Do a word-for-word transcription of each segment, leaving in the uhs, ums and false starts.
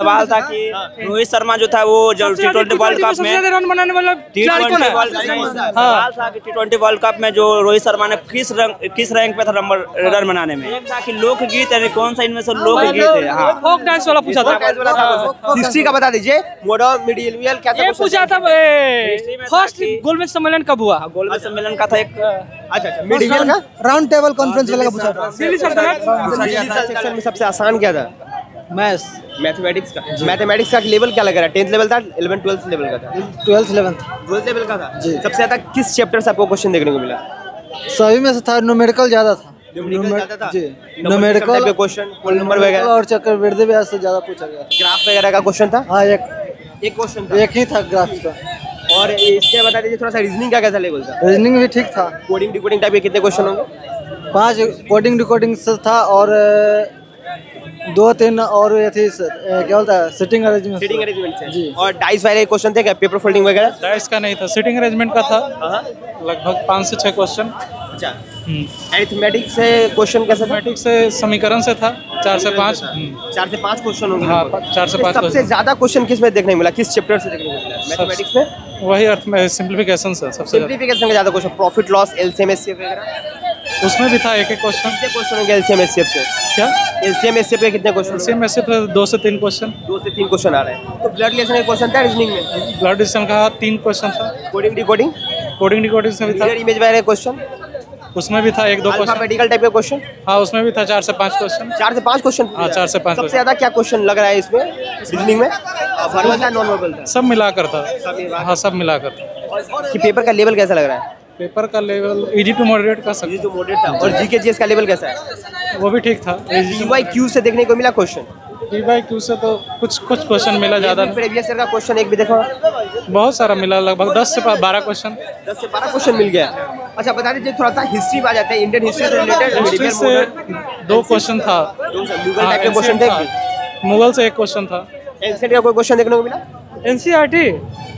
सवाल था कि रोहित शर्मा जो था वो जब टी ट्वेंटी वर्ल्ड कप में T twenty world world cup में जो रोहित शर्मा ने किस रंग किस रैंक पे था रन बनाने में, था कि लोकगीत यानी कौन सा इनमें से लोकगीत है। फोक डांस वाला पूछा था, हिस्ट्री का बता दीजिए, मॉडर्न मिडिवल कैसा पूछा था। फर्स्ट गोलमेज सम्मेलन कब हुआ, गोलमेज सम्मेलन का था एक। अच्छा अच्छा, मिडिवल का राउंड टेबल कॉन्फ्रेंस वाला पूछा था। दिल्ली सरकार में सबसे आसान क्या था? मैथ्स, मैथमेटिक्स का। मैथमेटिक्स का लेवल क्या लग रहा है? टेंथ लेवल था, इलेवन ट्वेल्थ लेवल का था, ट्वेल्थ इलेवन ट्वेल्थ लेवल का था। सबसे ज़्यादा किस चैप्टर से आपको क्वेश्चन देखने को मिला? सभी में से था, न्यूमेरिकल ज़्यादा था। न्यूमेरिकल क्वेश्चन रोल नंबर वगैरह और चक्रवृद्धि ब्याज से ज़्यादा पूछा गया। ग्राफ वगैरह का क्वेश्चन था। हाँ, एक एक क्वेश्चन एक ही था ग्राफ का। और इसके बता दीजिए थोड़ा सा रीजनिंग का कैसा लेवल था? रीजनिंग भी ठीक था। कोडिंग डिकोडिंग टाइप के कितने क्वेश्चन होंगे? पाँच कोडिंग डिकोडिंग से था और दो तीन और ये थी क्या बोलता है सिटिंग अरेंजमेंट। सिटिंग अरेंजमेंट से जी। और डाइस वाले क्वेश्चन थे क्या? पेपर फोल्डिंग वगैरह डाइस का नहीं था, सिटिंग अरेंजमेंट का था। लगभग पाँच से छः क्वेश्चन। अच्छा, एरिथमेटिक्स से क्वेश्चन कैसे? एरिथमेटिक्स से समीकरण से था, चार से पाँच चार से पाँच क्वेश्चन होंगे। हाँ, चार से पाँच। सबसे ज़्यादा क्वेश्चन किस में देखने मिला, किस चैप्टर से देखने मिला? मैथमेटिक्स में वही अर्थ में सिंप्लीफिकेशन से सबसे सिंप्लीफिकेशन का ज़्यादा क्वेश्चन। प्रॉफिट लॉस एलसीएमएस वगैरह उसमें भी था एक एक क्वेश्चन। कितने क्वेश्चन होंगे एलसीएमएसएफ से? क्या एलसीएमएसएफ के कितने क्वेश्चन? एलसीएमएसएफ पे दो से तीन क्वेश्चन दो से तीन क्वेश्चन आ रहे हैं। तो ब्लड रिलेशन का क्वेश्चन था रीजनिंग में। ब्लड रिलेशन का तीन क्वेश्चन था। कोडिंग डिकोडिंग कोडिंग डिकोडिंग में भी था। इमेज वाले क्वेश्चन उसमें भी था एक दो क्वेश्चन। मेडिकल टाइप के क्वेश्चन। हाँ, उसमें भी था चार से पाँच क्वेश्चन। चार से पाँच क्वेश्चन। हाँ, चार से पाँच। सबसे ज़्यादा क्या क्वेश्चन लग रहा है इसमें रीजनिंग में? वर्बल था, नॉन वर्बल था, सब मिलाकर था। हाँ, सब मिलाकर था। कि पेपर का लेवल कैसा लग रहा है? पेपर का लेवल इजी टू मॉडरेट का सब इजी टू मॉडरेट था। और जीके जीएस का लेवल कैसा है? वो भी ठीक था। क्यू से देखने को मिला क्वेश्चन? टी वाई क्यू से तो कुछ कुछ क्वेश्चन मिला ज़्यादा। प्रीवियस ईयर का क्वेश्चन एक भी देखा? बहुत सारा मिला, लगभग दस से बारह क्वेश्चन दस से बारह क्वेश्चन मिल गया। अच्छा, बता दीजिए थोड़ा सा हिस्ट्री में आ जाता है, इंडियन हिस्ट्री से रिलेटेड। हिस्ट्री से दो क्वेश्चन था, क्वेश्चन थे मुगल से एक क्वेश्चन था। एनसीईआरटी का कोई क्वेश्चन देखने को मिला? एनसीईआरटी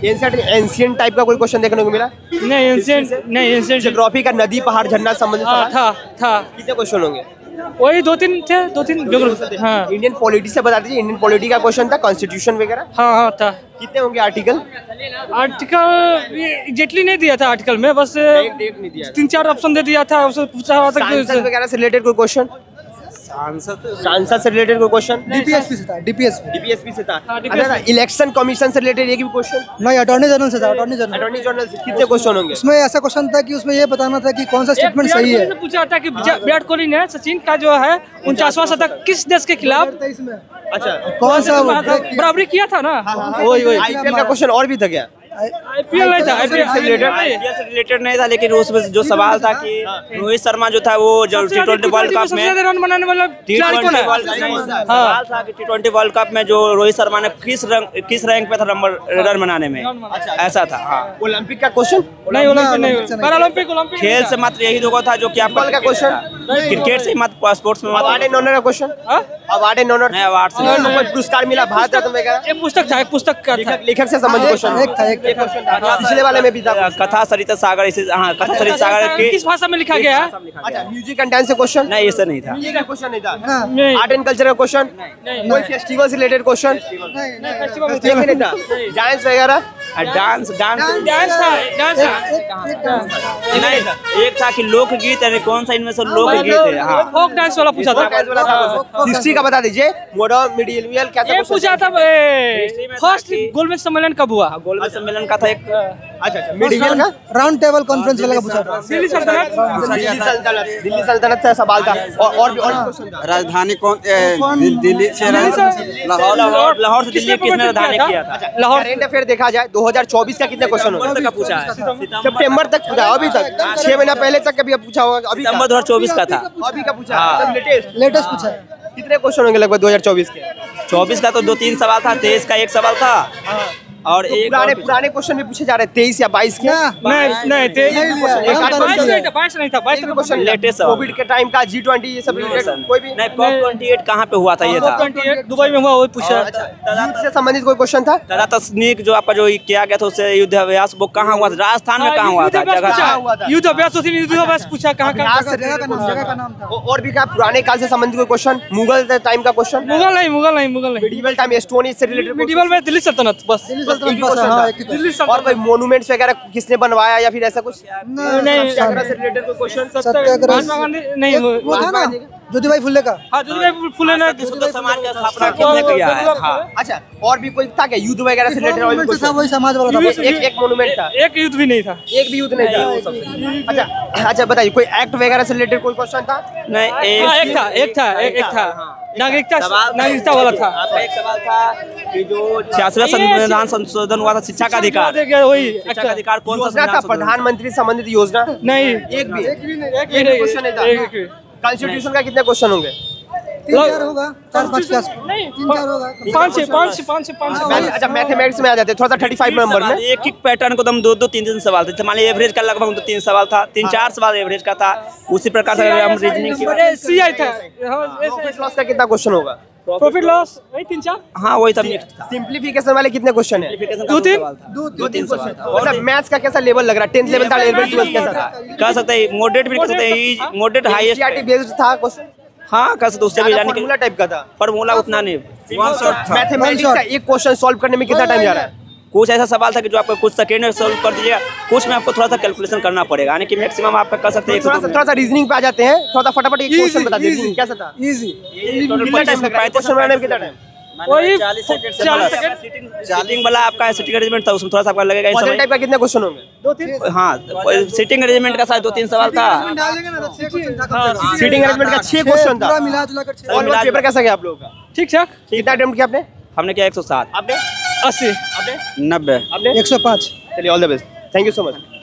एंशियंट टाइप का कोई क्वेश्चन देखने को मिला? नहीं, एंशियंट नहीं। एंशियंट ज्योग्राफी का नदी पहाड़ झरना संबंधित था था कितने क्वेश्चन होंगे? वही दो तीन थे, दो तीन ज्योग्राफी। हाँ, इंडियन पॉलिटी से बता दीजिए, इंडियन पॉलिटी का क्वेश्चन था, कॉन्स्टिट्यूशन वगैरह। हाँ हाँ था। कितने होंगे आर्टिकल? आर्टिकल एग्जैक्टली नहीं दिया था आर्टिकल में, बस तीन चार ऑप्शन दे दिया था। वगैरह से रिलेटेड कोई क्वेश्चन? सांसद से रिलेटेड कोई क्वेश्चन? डीपीएसपी से था। डीपीएसपी डीपीएसपी से था। इलेक्शन कमीशन से रिलेटेड एक भी क्वेश्चन नहीं? अटॉर्नी जनरल से था। अटॉर्नी जनरल अटॉर्नी जनरल से कितने क्वेश्चन होंगे? उसमें ऐसा क्वेश्चन था कि उसमें ये बताना था कि कौन सा स्टेटमेंट सही है। पूछा था कि विराट कोहली ने सचिन का जो है उनचासवां शतक किस देश के खिलाफ? अच्छा, कौन सा बराबरी किया था ना? वही वही आईपीएल का क्वेश्चन और भी था क्या? आईपीएल नहीं था, आईपीएल से रिलेटेड आईपीएल से रिलेटेड नहीं था। लेकिन उसमें जो सवाल था कि रोहित शर्मा जो था वो जब टी ट्वेंटी वर्ल्ड कप में रन बनाने वाला खिलाड़ी कौन है? सवाल था कि टी ट्वेंटी वर्ल्ड कप में जो रोहित शर्मा ने किस रंग किस रैंक पे था रन बनाने में, ऐसा था। हाँ, ओलंपिक का क्वेश्चन नहीं? ओलंपिक नहीं, पैरालंपिक। ओलंपिक खेल से मात्र यही दो था जो कि आपका का क्वेश्चन, क्रिकेट से मत स्पोर्ट्स में मत। अवार्ड एंड ऑनर का क्वेश्चन? अवार्ड एंड ऑनर नहीं, अवार्ड से पुरस्कार मिला भारत रत्न वगैरह। एक पुस्तक था, एक पुस्तक का था, लेखक से संबंधित क्वेश्चन एक था। एक क्वेश्चन था पिछले वाले में भी था, कथा सरिता सागर। इसे हां, कथा सरिता सागर किस भाषा में लिखा गया है? अच्छा, म्यूजिक एंड डांस से क्वेश्चन नहीं? ऐसा नहीं था। म्यूजिक का क्वेश्चन नहीं था। आर्ट एंड कल्चर का क्वेश्चन नहीं? कोई फेस्टिवल से रिलेटेड क्वेश्चन नहीं? नहीं, फेस्टिवल से नहीं था। डांस वगैरह डांस डांस डांस था डांस था। एक था कि लोकगीत यानी कौन सा इनमें से लोकगीत है? हाँ, फोक डांस वाला पूछा था। हिस्ट्री का बता दीजिए, मॉडर्न मिडिवल कैसा पूछा था? फर्स्ट गोलमेज सम्मेलन कब हुआ? गोलमेज सम्मेलन का था एक। अच्छा अच्छा, मिडिवल का राउंड टेबल कॉन्फ्रेंस वाला पूछा था। दिल्ली सल्तनत दिल्ली सल्तनत से सवाल था। और राजधानी कौन? दिल्ली से लाहौर, लाहौर से दिल्ली किसने राजधानी किया था? लाहौर। करंट अफेयर देखा जाए दो हज़ार चौबीस का कितने क्वेश्चन होगा? का पूछा है सितंबर तक, अभी तक छह महीना पहले तक कभी पूछा होगा। अभी सितंबर दो हज़ार चौबीस का था, अभी का पूछा है लेटेस्ट लेटेस्ट पूछा है। कितने क्वेश्चन होंगे लगभग दो हज़ार चौबीस के? चौबीस का तो दो तीन सवाल था, तेईस का एक सवाल था और एक पुराने पुराने क्वेश्चन भी पूछे जा रहे हैं तेईस या बाईस के। नहीं नहीं तेईस बाईस नहीं था, बाईस का क्वेश्चन लेटेस्ट कोविड के टाइम का जी ट्वेंटी ये सब रिलेटेड कोई भी नहीं। कॉप ट्वेंटी एट कहाँ पे हुआ था? ये था दुबई में हुआ, वो पूछा। युद्ध से संबंधित कोई क्वेश्चन था? तदा तस्नीक जो आपका जो किया गया था उससे युद्धाभ्यास वो कहाँ हुआ था? राजस्थान में कहाँ हुआ था युद्धाभ्यास? उसी युद्धाभ्यास पूछा कहाँ। और भी क्या पुराने काल से संबंधित कोई क्वेश्चन? मुगल टाइम का क्वेश्चन? मुगल नहीं मुगल नहीं मुगल नहीं मेडिवल टाइम एस्टोनिया से रिलेटेड। मेडिवल में दिल्ली सल्तनत बस। और कोई मोन्यूमेंट्स वगैरह किसने बनवाया या फिर ऐसा कुछ? नहीं सत्याग्रह से रिलेटेड कोई क्वेश्चन? सत्याग्रह नहीं वो था ना ज्योतिभाई फुले का। हाँ ज्योतिभाई फुले ने किसको समाज की स्थापना किसने किया है? हां अच्छा। और भी कोई था क्या युद्ध वगैरह से रिलेटेड? और कुछ था? वही समाज वाला था। एक एक मोन्यूमेंट था, एक युद्ध भी नहीं था, एक भी युद्ध नहीं था वो सब। अच्छा अच्छा बताइए कोई एक्ट वगैरह से रिलेटेड कोई क्वेश्चन था? नहीं एक था एक था एक था नागरिकता नागरिकता वाला था। आपका एक सवाल था कि जो छियासठवां संविधान संशोधन हुआ था शिक्षा का अधिकार, वही शिक्षा का अधिकार कौन सा? प्रधानमंत्री संबंधित योजना? नहीं एक भी एक भी नहीं, एक भी क्वेश्चन नहीं था। कॉन्स्टिट्यूशन का कितने क्वेश्चन होंगे? तीन चार होगा, चार पांच का नहीं तीन चार होगा, पांच से पांच से पांच से पांच से। अच्छा मैथमेटिक्स में आ जाते हैं थोड़ा सा पैंतीस नंबर में। एक एक पैटर्न को दम दो दो तीन तीन सवाल थे, मान लीजिए एवरेज का लगभग तो तीन सवाल था, तीन चार सवाल एवरेज का था। उसी प्रकार से हम रीजनिंग की सीआई था। प्रॉफिट लॉस का कितना क्वेश्चन होगा? प्रॉफिट लॉस वही तीन चार। हाँ वही सब था। सिंपलीफिकेशन वाले कितने क्वेश्चन है? दो तीन दो तीन क्वेश्चन। मतलब मैथ्स का कैसा लेवल लग रहा है? टेंथ लेवल था, लेवल ट्वेल्थ कैसा था? कह सकते हैं मॉडरेट भी, कह सकते हैं मॉडरेट हाईएस्ट सीआरटी बेस्ड था क्वेश्चन। हाँ कह सकते उससे भी जाने के लिए टाइप का था, फार्मूला उतना नहीं। मैथमेटिक्स का एक क्वेश्चन सॉल्व करने में कितना टाइम जा रहा है? कुछ ऐसा सवाल था कि जो आपको कुछ सेकंड में सॉल्व कर दीजिएगा, कुछ में आपको थोड़ा सा कैलकुलेशन करना पड़ेगा, यानी कि मैक्सिमम आप कर सकते हैं। थोड़ा सा थोड़ा सा रीजनिंग पे आ जाते हैं, थोड़ा सा फटाफट एक क्वेश्चन बता दीजिए कैसा था? इजी क्वेश्चन बनाने में कितना टाइम? वही चालीस सेकंड। सीटिंग वाला आपका सीटिंग अरेंजमेंट था, उसमें थोड़ा सा आपका लगेगा। इस टाइप का कितने क्वेश्चन होंगे? दो तीन। हां सीटिंग अरेंजमेंट का शायद दो तीन सवाल था। सीटिंग अरेंजमेंट का छह क्वेश्चन था पूरा मिला जुला कर छह। और पेपर कैसा गया आप लोगों का? ठीक ठाक। कितना अटेम्प्ट किया आपने? हमने किया एक सौ सात। आपने? अस्सी। आपने? नब्बे। आपने? एक सौ पाँच। चलिए all the best, thank you so much.